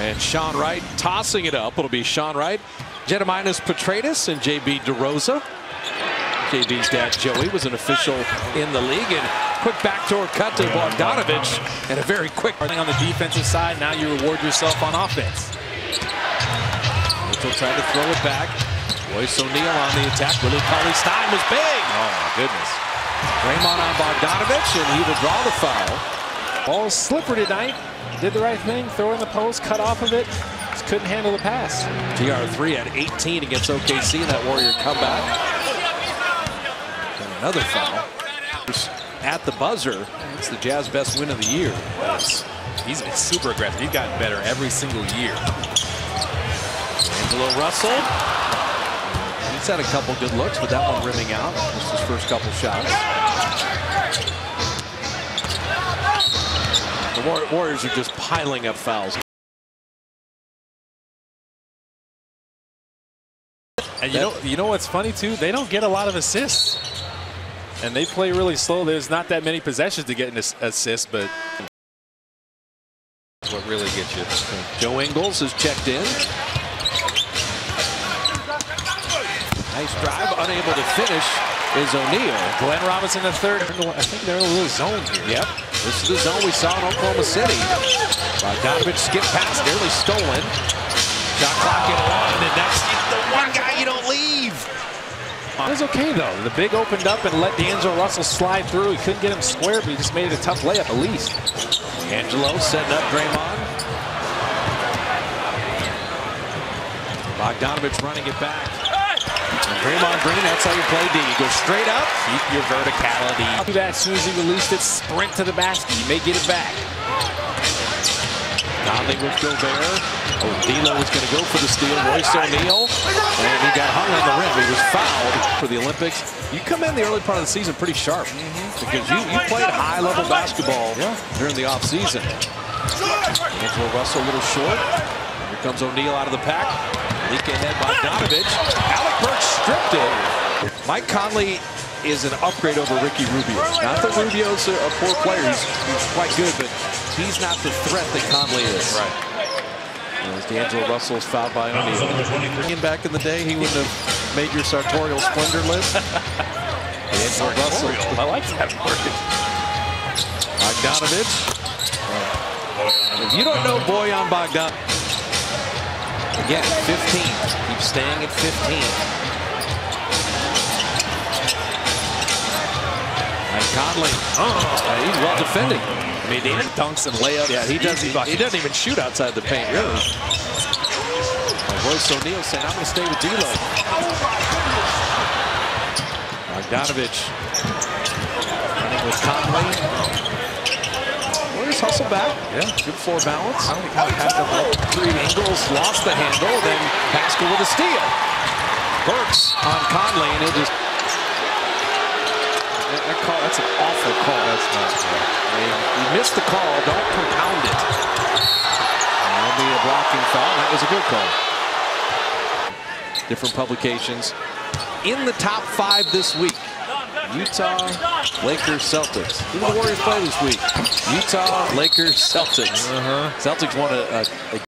And Sean Wright tossing it up. It'll be Sean Wright, Jediminas Petratus, and J.B. DeRosa. J.B.'s dad, Joey, was an official in the league. And quick backdoor cut to Bogdanovich. And a very quick thing on the defensive side. Now you reward yourself on offense. Mitchell trying to throw it back. Royce O'Neale on the attack. Willie Cauley-Stein was big. Oh, my goodness. Raymond on Bogdanovich, and he will draw the foul. Ball slipper tonight. Did the right thing, throw in the post, cut off of it. Just couldn't handle the pass. TR3 had 18 against OKC in that Warrior comeback. And another foul. At the buzzer, it's the Jazz best win of the year. He's been super aggressive. He's gotten better every single year. Angelo Russell. He's had a couple good looks, but that one rimming out. Just his first couple shots. The Warriors are just piling up fouls. And you know what's funny too? They don't get a lot of assists. And they play really slow. There's not that many possessions to get an assist, but that's what really gets you. Joe Ingles has checked in. Nice drive, unable to finish is O'Neale. Glenn Robinson the third. I think they're in a little zone here. Yep. This is the zone we saw in Oklahoma City. Bogdanovich skipped past, nearly stolen. Shot clock at one, and that's the one guy you don't leave. It was okay, though. The big opened up and let D'Angelo Russell slide through. He couldn't get him square, but he just made it a tough layup at least. D'Angelo setting up Draymond. Bogdanovich running it back. Draymond Green, that's how you play D. You go straight up, keep your verticality. Do that as soon as he released it, sprint to the basket. You may get it back. Conley with Gobert. Oh, D'Lo was going to go for the steal. Royce O'Neale, and he got hung on the rim. He was fouled for the Olympics. You come in the early part of the season pretty sharp because you played high-level basketball during the offseason. Angelo Russell a little short. Here comes O'Neale out of the pack. Leak ahead by Dončić. Alec Burks stripped it. Mike Conley is an upgrade over Ricky Rubio. Not that Rubio's a poor player. He's quite good, but he's not the threat that Conley is. Right. As D'Angelo Russell's fouled by O'Neale. Back in the day, he wouldn't have made your sartorial splendor list. D'Angelo Russell. I like that word. Bogdanovich. If you don't know Bojan Bogdanović, again, 15. Keep staying at 15. Mike Conley. He's well defending. I mean, he dunks and layups. Yeah, he doesn't even shoot outside the paint, really. Royce O'Neale saying, I'm going to stay with D'Lo. Bogdanovich running with Conley. Hustle back. Yeah. Good floor balance. I only kind of passed up like 3 angles, lost the handle, then Paschall with a steal. Burks on Conley, and it just. That's an awful call. That's not good. I mean, you missed the call, don't compound it. And the blocking foul. That was a good call. Different publications. In the top 5 this week. Utah, Lakers, Celtics. Who do the Warriors play this week? Utah, Lakers, Celtics. Celtics won a